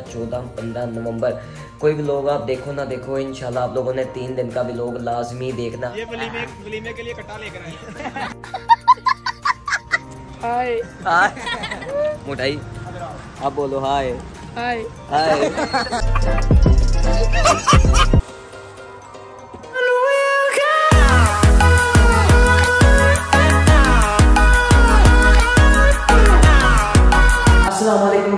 14-15 नवंबर कोई भी लोग आप देखो ना देखो, इंशाल्लाह आप लोगों ने 3 दिन का भी लोग लाजमी देखना। ये वलीमे के लिए कटा लेकर आए। हाय मोटाई, आप बोलो hi hi hi.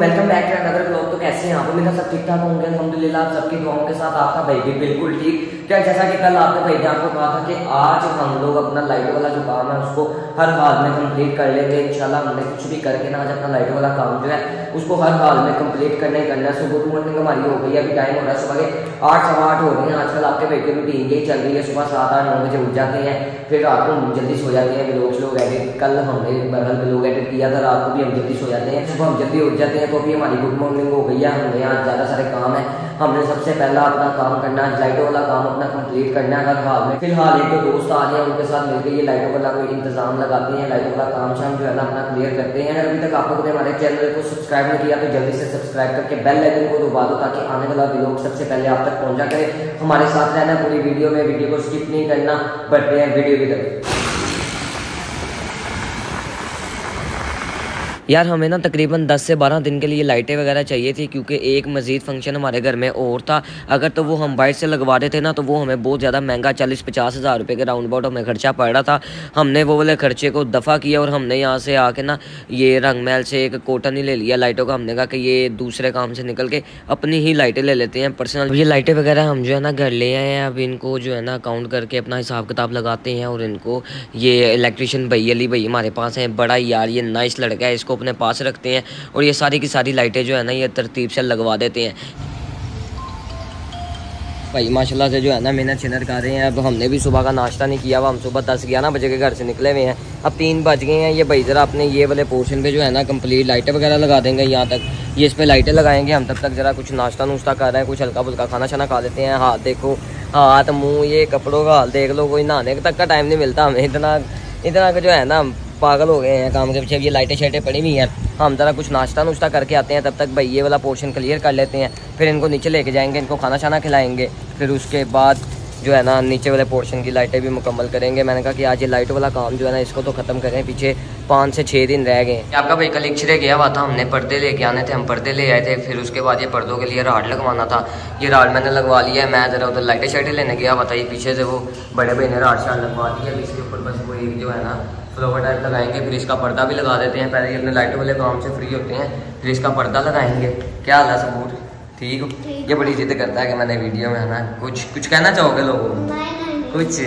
Welcome back to another vlog. तो कैसे हैं आप? मेरा सब ठीक ठाक होंगे अल्हम्दुलिल्लाह। आप सबकी दुआओं के साथ आपका भाई भी बिल्कुल ठीक। क्या जैसा कि कल आपके भाई ने आपको कहा था कि आज हम लोग अपना लाइट वाला जो काम है उसको हर हाल में कंप्लीट कर लेंगे इंशाल्लाह। हमने कुछ भी करके ना आज अपना लाइट वाला काम जो है उसको हर हाल में कंप्लीट करना ही करना है। सुबह की मॉर्निंग हमारी हो गई है, अभी टाइम हो रहा है सुबह के 8-8:15 हो गए हैं। आजकल आपके भाई की रूटीन यही चल रही है, सुबह 7-8-9 बजे उठ जाते हैं, फिर रात को जल्दी सो जाते हैं। व्लॉग्स लोग एडिट कल हमने बहरहाल व्लॉग एडिट किया था, रात को भी हम जल्दी सो जाते हैं, सुबह हम जल्दी उठ जाते हैं। तो अभी हमारी गुड मॉर्निंग हो गई है, हमने यहाँ ज़्यादा सारे काम है। हमने सबसे पहला अपना काम करना है, लाइटों वाला काम अपना कंप्लीट करना है हर हाल में। फिलहाल एक दोस्त आ रहे हैं, उनके साथ मिलकर ये लाइटों वाला कोई इंतजाम लगाते हैं, लाइटों वाला काम शाम जो है ना अपना क्लियर करते हैं। अगर अभी तक आप लोगों ने हमारे चैनल को सब्सक्राइब नहीं किया तो जल्दी से सब्सक्राइब करके बेल आइकन को दबा दो ताकि आने वाला व्लॉग सबसे पहले आप तक पहुँचा करे। हमारे साथ रहना पूरी वीडियो में, वीडियो को स्किप नहीं करना। बढ़ते हैं वीडियो की तरफ। यार हमें ना तकरीबन 10 से 12 दिन के लिए लाइटें वगैरह चाहिए थी, क्योंकि एक मज़ीद फंक्शन हमारे घर में और था। अगर तो वो हम बाइट से लगवा रहे थे ना तो वो हमें बहुत ज़्यादा महंगा 40-50 हज़ार रुपये के राउंड अबाउट हमें खर्चा पड़ रहा था। हमने वो वाले खर्चे को दफ़ा किया और हमने यहाँ से आके ना ये रंग महल से एक कॉटन ही ले लिया लाइटों का। हमने कहा कि ये दूसरे काम से निकल के अपनी ही लाइटें ले लेते हैं पर्सनल। ये लाइटें वगैरह हम जो है ना घर ले आए हैं। अब इनको जो है ना काउंट करके अपना हिसाब किताब लगाते हैं और इनको ये इलेक्ट्रिशियन भैया अली भाई हमारे पास हैं, बड़ा यार ये नाइस लड़का है, इसको अपने पास रखते हैं और ये सारी की सारी लाइटें जो है ना ये तरतीब से लगवा देते हैं। भाई माशाल्लाह से जो है ना मेहनत शनत कर रहे हैं। अब हमने भी सुबह का नाश्ता नहीं किया हुआ, हम सुबह 10-11 बजे के घर से निकले हुए हैं, अब 3 बज गए हैं। ये भाई ज़रा अपने ये वाले पोर्शन पे जो है ना कंप्लीट लाइटें वगैरह लगा देंगे, यहाँ तक ये इस पर लाइटें लगाएंगे। हम तब तक ज़रा कुछ नाश्ता नुश्ता कर रहे हैं, कुछ हल्का फुल्का खाना शाना खा लेते हैं। हाथ देखो, हाथ मुँह, ये कपड़ों का हाल देख लो, कोई नहाने तक का टाइम नहीं मिलता हमें। इतना जो है ना पागल हो गए हैं काम के पीछे। ये लाइटें शाइटें पड़ी हुई हैं, हम ज़रा कुछ नाश्ता नुश्ता करके आते हैं, तब तक भाई ये वाला पोर्शन क्लियर कर लेते हैं। फिर इनको नीचे लेके जाएंगे, इनको खाना शाना खिलाएंगे, फिर उसके बाद जो है ना नीचे वाले पोर्शन की लाइटें भी मुकम्मल करेंगे। मैंने कहा कि आज ये लाइट वाला काम जो है ना इसको तो ख़त्म करें, पीछे 5 से 6 दिन रह गए। आपका भाई कल इक्चरे गया हुआ था, हमने पर्दे लेके आने थे, हम पर्दे ले आए थे। फिर उसके बाद ये पर्दों के लिए राड लगवाना था, ये राड मैंने लगवा लिया है। मैं ज़रा उधर लाइटें शाइटें लेने गया हुआ था, ये पीछे से वो बड़े भाई ने राड शाड लगवा दिया। इसके ऊपर बस वो एक जो है ना फ्लोवर टाइप लगाएंगे, फिर इसका पर्दा भी लगा देते हैं। पहले ये अपने लाइटों वाले काम से फ्री होते हैं, फिर इसका पर्दा लगाएंगे। क्या हाल है सबूत, ठीक हो? ये बड़ी जिद करता है कि मैंने वीडियो में है ना कुछ कहना चाहोगे लोगों को? कुछ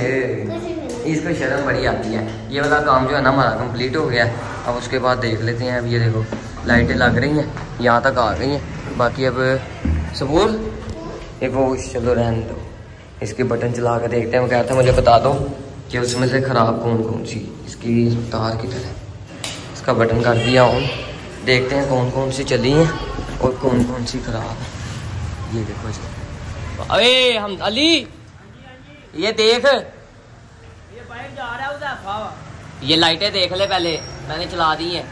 इसको शर्म बड़ी आती है। ये वाला काम जो है ना हमारा कंप्लीट हो गया है, अब उसके बाद देख लेते हैं। अब ये देखो लाइटें लग रही हैं, यहाँ तक आ गई हैं। बाकी अब सबूर ये वो चलो रहने दो, इसके बटन चला कर देखते हैं। वो कहते हैं मुझे बता दो कि उसमें से ख़राब कौन कौन सी, इसकी तार की तरह इसका बटन कर दिया ऑन। देखते हैं कौन कौन सी चली हैं और कौन कौन सी ख़राब है। ये देखो अरे हम अली ये देख, ये बाइक जा रहा है, ये लाइटें देख ले, पहले मैंने चला दी है,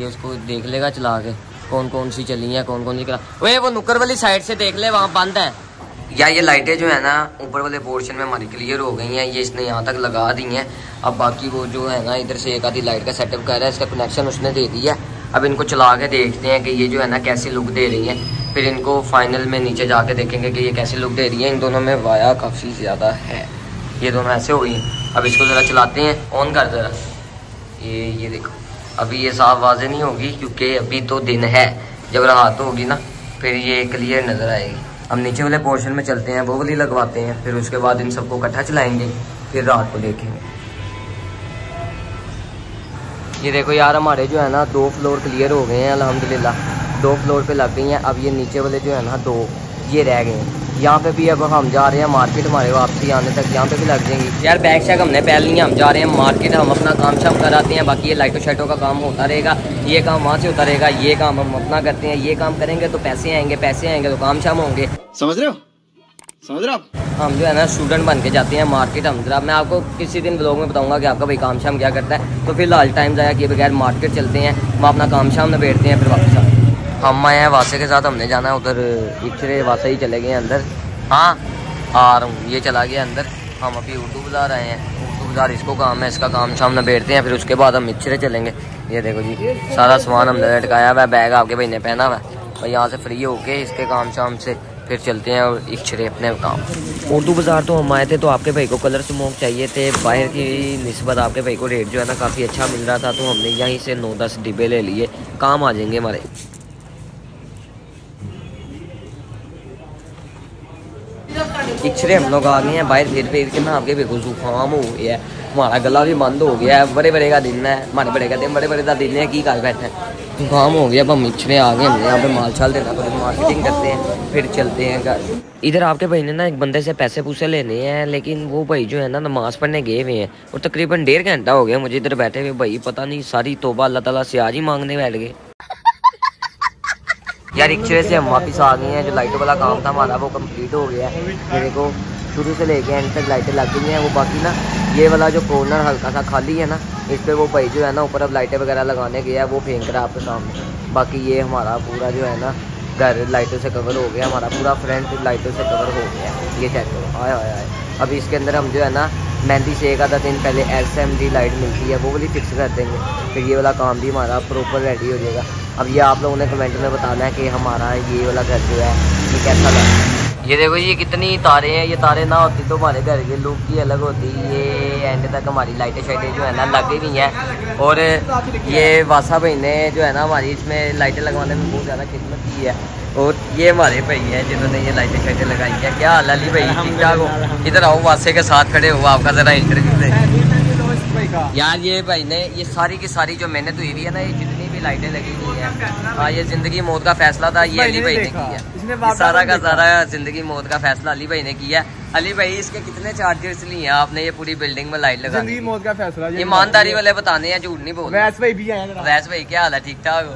ये उसको देख लेगा चला के कौन कौन सी चली है कौन कौन सी ओए वो नुक्कड़ वाली साइड से देख ले, वहाँ बंद है। या ये लाइटें जो है ना ऊपर वाले पोर्शन में हमारी क्लियर हो गई हैं, ये इसने यहाँ तक लगा दी हैं। अब बाकी वो जो है ना इधर से एक आधी लाइट का सेटअप कर रहा है, इसका कनेक्शन उसने दे दिया। अब इनको चला के देखते हैं कि ये जो है ना कैसी लुक दे रही है, फिर इनको फाइनल में नीचे जाके देखेंगे कि ये कैसी लुक दे रही है। इन दोनों में वाया काफ़ी ज़्यादा है, ये दोनों ऐसे हो गई हैं। अब इसको ज़रा चलाते हैं, ऑन कर ज़रा ये देखो। अभी ये साफ वाजे नहीं होगी क्योंकि अभी तो दिन है, जब रात होगी ना फिर ये क्लियर नज़र आएगी। हम नीचे वाले पोर्शन में चलते हैं, वो वाली लगवाते हैं, फिर उसके बाद इन सबको इकट्ठा चलाएंगे, फिर रात को देखेंगे। ये देखो यार हमारे जो है ना 2 फ्लोर क्लियर हो गए हैं अल्हम्दुलिल्लाह, 2 फ्लोर पे लग गई हैं। अब ये नीचे वाले जो है ना 2 ये रह गए हैं। यहाँ पे भी अब हम जा रहे हैं मार्केट, हमारे वापसी आने तक यहाँ पे भी लग जाएंगी। यार बैग शैग हमने पहन लिया, हम जा रहे हैं मार्केट, हम अपना काम शाम कराते हैं। बाकी ये लाइटों शाइटों का काम होता रहेगा, ये काम वहाँ से होता रहेगा, ये काम हम अपना करते हैं। ये काम करेंगे तो पैसे आएंगे, पैसे आएंगे तो काम शाम होंगे, समझ रहे हो? समझ रहे हो? हम जो है ना स्टूडेंट बन के जाते हैं मार्केट। हम जरा मैं आपको किसी दिन ब्लॉग में बताऊंगा कि आपका भाई काम शाम क्या करता है। तो फिलहाल टाइम ज़ाया किए बगैर मार्केट चलते हैं, हम अपना काम शाम में बैठते हैं, फिर वापस आते हैं। हम आए हैं वासे के साथ, हमने जाना है उधर इक्चरे, वासे ही चले गए अंदर। हाँ आ रहा हूँ, ये चला गया अंदर। हम अभी उर्दू बाज़ार आए हैं, उर्दू बाज़ार इसको काम है, इसका काम शाम में बैठते हैं, फिर उसके बाद हम इक्चरे चलेंगे। ये देखो जी सारा सामान हमने लटकाया हुआ है, बैग आपके भाई ने पहना हुआ है, और यहाँ से फ्री होके इसके काम शाम से फिर चलते हैं और इक्चरे अपने काम। उर्दू बाज़ार तो हम आए थे तो आपके भाई को कलर स्मोक चाहिए थे, बाहर की निस्बत आपके भाई को रेट जो है ना काफ़ी अच्छा मिल रहा था, तो हमने यहीं से 9-10 डिब्बे ले लिए, काम आ जाएंगे हमारे। इक्चरे हम लोग आ गए हैं, बाहर फिर के ना आपके भाई को जुकाम हो गया है, हमारा गला भी बंद हो गया है, बड़े-बड़े का दिन है, हमारे बड़े-बड़े का दिन है कि कर बैठे हैं, काम हो गया। अब हम इक्चरे आ गए, हमने यहाँ पे माल छाल देना पड़ेगा, मार्केटिंग करते हैं फिर चलते हैं। इधर आपके भाई ने ना एक बंदे से पैसे पूसे लेने हैं, लेकिन वो भाई जो है ना नमाज़ पढ़ने गए हुए हैं, और तकरीबन 1.5 घंटा हो गया मुझे इधर बैठे हुए। भाई पता नहीं सारी तोबा अल्लाह ताला से आज ही मांगने बैठ गए यार। इक्चरे से हम वापस आ गए हैं, जो लाइटों वाला काम था हमारा वो कम्प्लीट हो गया है, मेरे को शुरू से लेके एंड तक लाइटें लग गई हैं। वो बाकी ना ये वाला जो कॉर्नर हल्का सा खाली है ना, इस पर वो भाई जो है ना ऊपर अब लाइटें वगैरह लगाने गया है, वो फेंक रहा है आपके सामने। बाकी ये हमारा पूरा जो है ना घर लाइटों से कवर हो गया, हमारा पूरा फ्रंट लाइटों से कवर हो गया, ये चेक करो। आए आए आए, अभी इसके अंदर हम जो है ना मेहंदी से एक आधा दिन पहले SMD लाइट मिलती है वो वाली फिक्स कर देंगे, फिर ये वाला काम भी हमारा प्रॉपर रेडी हो जाएगा। अब ये आप लोगों ने कमेंट में बताना है कि हमारा ये वाला घर जो है ये कैसा लगा। ये देखो ये कितनी तारे हैं, ये तारे ना होती तो हमारे घर के लुक ही अलग होती। ये एंड तक हमारी लाइटें शाइटें जो है ना लगी हुई हैं, और ये वासा भाई ने जो है ना हमारी इसमें लाइटें लगवाने में बहुत ज़्यादा खिदमत की है, और ये हमारे भाई हैं जिन्होंने ये लाइटें शाइटें लगाई हैं। क्या हाल अली भाई, ठीक ठाक हो? इधर आओ, वासे के साथ खड़े हो, आपका ज़रा इंटरव्यू दें यार। ये भाई ने ये सारी की सारी जो मेहनत हुई है ना, ये जितनी भी लाइटें लगी हुई हैं, हाँ ये ज़िंदगी मौत का फैसला था, ये अली भाई ने किया सारा का सारा, जिंदगी मौत का फैसला अली भाई ने किया। अली भाई इसके कितने चार्जेस लिए हैं आपने ये पूरी बिल्डिंग में लाइट लगा? जिंदगी मौत का फैसला, ईमानदारी वाले बताने हैं, झूठ नहीं बोल। वैस भाई भी आया, वैस भाई क्या हाल है, ठीक ठाक हो?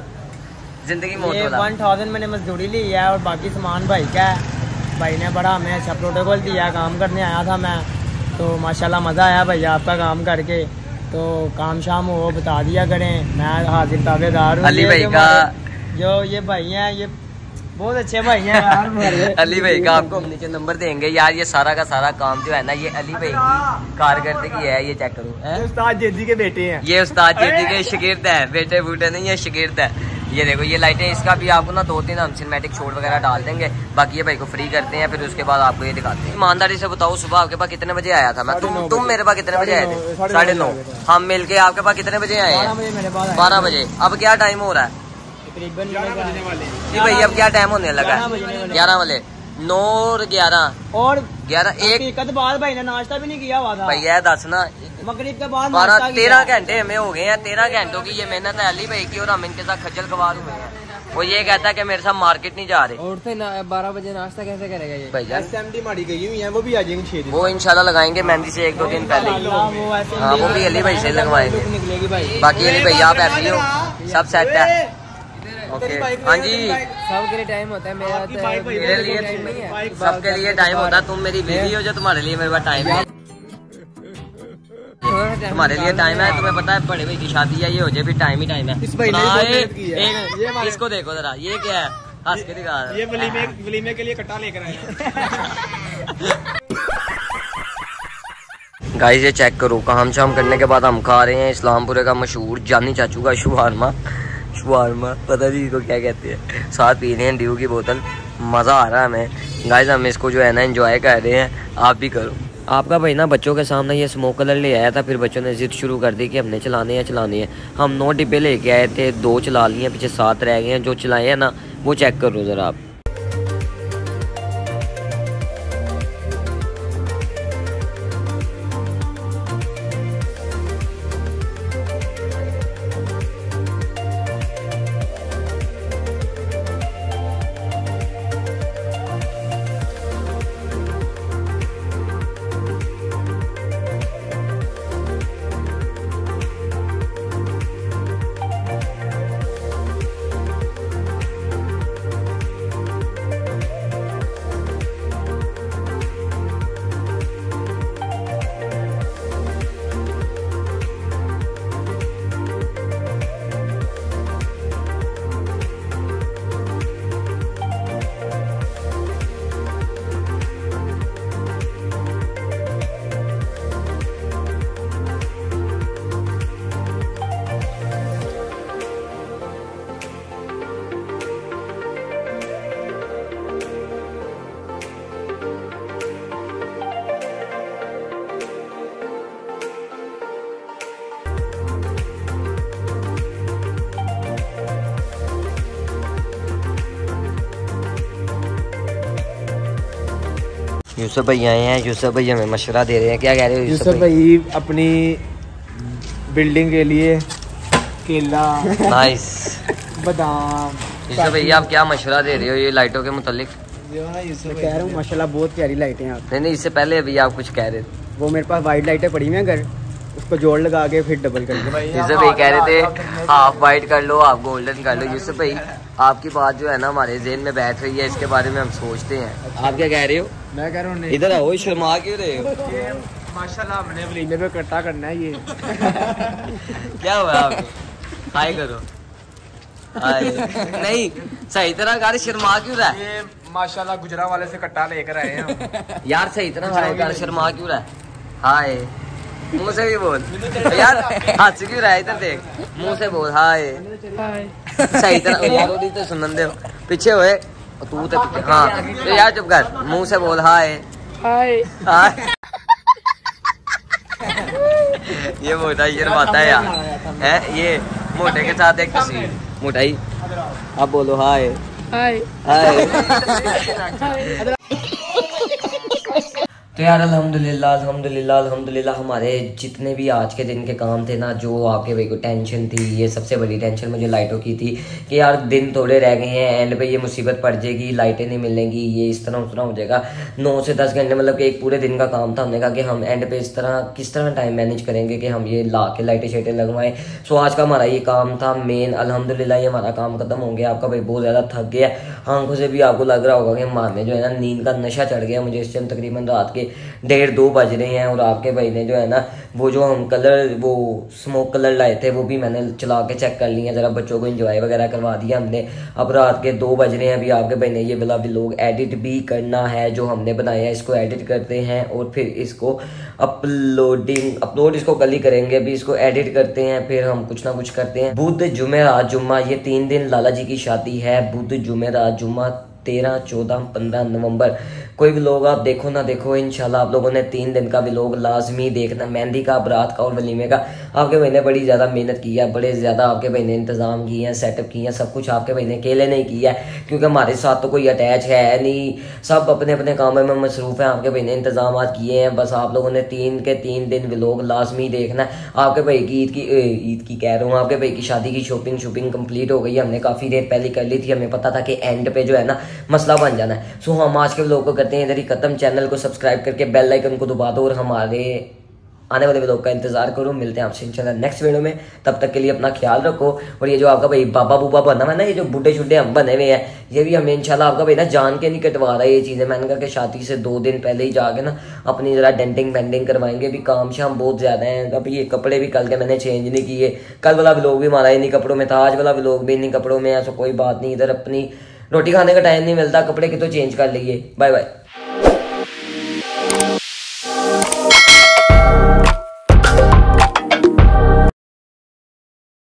जिंदगी मौत वाला 1000 मैंने मजदूरी ली है, और बाकी सामान भाई का है, भाई ने बड़ा हमें अच्छा प्रोटोकॉल दिया, काम करने आया था मैं तो माशाल्लाह मज़ा आया भाई आपका काम करके, तो काम शाम हो बता दिया करें, मैं हाजिर ताबेदार हूँ। अली भाई का जो ये भाई हैं ये बहुत अच्छे भाई हैं यार। अली भाई का आपको हम नीचे नंबर देंगे यार। ये सारा का सारा काम जो है ना ये अली भाई की कारकर्दगी है, ये चेक करो। उस्ताद जेदी के बेटे हैं, ये उस्ताद जेदी के शागिर्द हैं, बेटे बूटे नहीं है, शागिर्द है। ये देखो ये लाइटें, इसका भी आपको ना 2-3 हम सिनेमैटिक शॉट वगैरह डाल देंगे। बाकी ये भाई को फ्री करते हैं, फिर उसके बाद आपको ये दिखाते हैं। ईमानदारी से बताओ सुबह आपके पास कितने बजे आया था मैं? तुम मेरे पास कितने बजे आए थे? 9:30। हम मिलके आपके पास कितने बजे आए हैं? 12 बजे। अब क्या टाइम हो रहा है तकरीबन? जी भाई अब क्या टाइम होने लगा है? 11 बजे। 9 और 11 और 11 1 बाद भाई ने नाश्ता भी नहीं किया हुआ था। भैया दस ना मगरिब के बाद 12-13 घंटे हमें हो गए हैं। 13 घंटों की ये मेहनत है अली भाई की, और हम इनके साथ खजल खवार हुए हैं। वो ये कहता है कि मेरे साथ मार्केट नहीं जा रहे, उठते 12 बजे नाश्ता कैसे करेगा ये भाई? SMD माड़ी गई हुई है, वो भी आ जाएंगे, वो इंशाल्लाह लगाएंगे मेहंदी से 1-2 दिन पहले। हाँ वो भी अली भाई से लगवाएंगे। बाकी अली भाई आप ऐसे हो, सब सेट है? हाँ जी, सबके लिए टाइम होता है, मेरा मेरे लिए नहीं है, सबके लिए टाइम होता है। तुम मेरी बीवी हो जो तुम्हारे लिए मेरे पास टाइम है, तुम्हारे लिए टाइम है। तुम्हें पता है बड़े भाई की शादी है, ये हो जाए भी टाइम ही टाइम है। इसको देखो जरा, ये क्या है, हंस के दिखा रहा है, ये वलीमे के लिए कट्टा लेकर आया। गाइस ये चेक करो, काम शाम करने के बाद हम खा रहे हैं इस्लामपुरे का मशहूर जानी चाचू का शुवारमा, पता नहीं इसको क्या कहते हैं। साथ पी रहे हैं ड्यू की बोतल, मज़ा आ रहा है हमें। गाइस हम इसको जो है ना एंजॉय कर रहे हैं, आप भी करो। आपका भाई ना बच्चों के सामने ये स्मोक कलर ले आया था, फिर बच्चों ने जिद शुरू कर दी कि हमने चलाने हैं चलाने हैं। हम 9 डिब्बे लेके आए थे, 2 चला लिए, पीछे 7 रह गए हैं। जो चलाए हैं ना वो चेक करो ज़रा आप। यूसुफ भैया आए हैं, यूसुफ भैया हमें मशवरा दे रहे हैं। क्या कह रहे हो यूसुफ भाई? अपनी बिल्डिंग के लिए केला, नाइस, बादाम। यूसुफ भैया आप क्या मशवरा दे रहे हो ये लाइटों के मुतालिक? मैं कह रहा हूँ माशाल्लाह बहुत प्यारी लाइटें हैं आप। नहीं, इससे पहले अभी आप कुछ कह रहे थे। वो मेरे पास वाइट लाइटें पड़ी हुई हैं घर, उसको जोड़ लगा के फिर डबल कर दो। यूसुफ भाई कह रहे थे हाफ वाइट कर लो, हाफ गोल्डन कर लो। यूसुफ भाई आपकी बात जो है ना हमारे जेहन में बैठ रही है, इसके बारे में हम सोचते हैं। आप क्या कह रहे हो? मैं कह रहा हूँ इधर आओ, शर्मा क्यों रहे हो? माशाल्लाह हमने वलीमे पे इकट्ठा करना है ये। क्या हुआ आपको? हाय करो। नहीं सही तरह कर, शर्मा क्यों रहा है? माशाल्लाह गुजरा वाले से कट्टा लेकर आए हैं यार। सही इतना हाय शर्मा क्यों रहा है? हाय मुंह से भी बोल यार, हाथ क्यों रहा है? इधर देख, मुंह से बोल हाय। सही तरह यार तो सुन दे, पीछे होए तू तो पीछे। हाँ तो यार चुप कर, मुंह से बोल हाय हाय हाय। ये मोटा शर्माता है यार है, ये मोटे के साथ एक तस्वीर। मोटाई आप बोलो हाय हाय हाय। तो यार अल्हम्दुलिल्लाह अल्हम्दुलिल्लाह अल्हम्दुलिल्लाह, हमारे जितने भी आज के दिन के काम थे ना, जो आपके भाई को टेंशन थी, ये सबसे बड़ी टेंशन मुझे लाइटों की थी कि यार दिन थोड़े रह गए हैं, एंड पे ये मुसीबत पड़ जाएगी, लाइटें नहीं मिलेंगी, ये इस तरह उस तरह हो जाएगा। 9 से 10 घंटे मतलब कि एक पूरे दिन का काम था। हमने कहा कि हम एंड पे इस तरह किस तरह टाइम मैनेज करेंगे कि हम ये ला के लाइटें शाइटें लगवाएं। सो आज का हमारा ये काम था मेन। अल्हम्दुलिल्लाह ये हमारा काम खत्म हो गया। आपका भाई बहुत ज़्यादा थक गया, आंखों से भी आपको लग रहा होगा कि हमारे जो है ना नींद का नशा चढ़ गया। मुझे इस टाइम तकरीबन रात के 1:30-2 बज रहे हैं, और आपके भाई ने जो है ना वो जो हम कलर वो स्मोक कलर लाए थे वो भी मैंने चला के चेक कर लिए, ज़रा बच्चों को इंजॉय वगैरह करवा दिया हमने। अब रात के 2 बज रहे हैं। अभी आपके भाई ने ये वाला व्लॉग एडिट भी करना है, जो हमने बनाया है इसको एडिट करते हैं और फिर इसको अपलोड इसको कल ही करेंगे। अभी इसको एडिट करते हैं, फिर हम कुछ ना कुछ करते हैं। बुध जुमेरात जुम्मा, ये 3 दिन लाला जी की शादी है। बुध जुमेरात जुम्मा 13, 14, 15 नवंबर। कोई भी लोग आप देखो ना देखो, इंशाल्लाह आप लोगों ने 3 दिन का भी लोग लाजमी देखना। मेहंदी का, बारात का और वलीमे का आपके भाई ने बड़ी ज़्यादा मेहनत की है, बड़े ज़्यादा आपके भाई ने इंतज़ाम किए हैं, सेटअप किए हैं, सब कुछ आपके भाई ने अकेले नहीं किया है, क्योंकि हमारे साथ तो कोई अटैच है नहीं, सब अपने अपने कामों में मसरूफ़ हैं। आपके भाई ने इंतज़ाम किए हैं, बस आप लोगों ने 3 के 3 दिन भी लोग लाजमी देखना है। आपके भाई की ईद की कह रहा हूँ, आपके भाई की शादी की शॉपिंग कम्प्लीट हो गई, हमने काफ़ी देर पहले कर ली थी, हमें पता था कि एंड पे जो है ना मसला बन जाना है। सो हम आज के व्लॉग को करते हैं इधर ही खत्म। चैनल को सब्सक्राइब करके बेल आइकन को दबा दो और हमारे आने वाले व्लॉग का इंतजार करो। मिलते हैं आपसे इंशाल्लाह नेक्स्ट वीडियो में, तब तक के लिए अपना ख्याल रखो। और ये जो आपका भाई बाबा बूबा बना है ना, ये जो बूढ़े छुड्ढे हम बने हुए हैं, ये भी हमें इंशाल्लाह आपका भाई ना जान के नहीं कटवा रहा है ये चीज़ें। मैंने कहा कि शादी से 2 दिन पहले ही जाके ना अपनी ज़रा डेंटिंग पेंटिंग करवाएंगे। अभी काम शाम बहुत ज़्यादा है। अभी ये कपड़े भी कल के मैंने चेंज नहीं किए, कल वाला व्लॉग भी हमारा इन्हीं कपड़ों में था, आज वाला व्लॉग भी इन्हीं कपड़ों में है। सो कोई बात नहीं, इधर अपनी रोटी खाने का टाइम नहीं मिलता, कपड़े के तो चेंज कर लिए। Bye bye.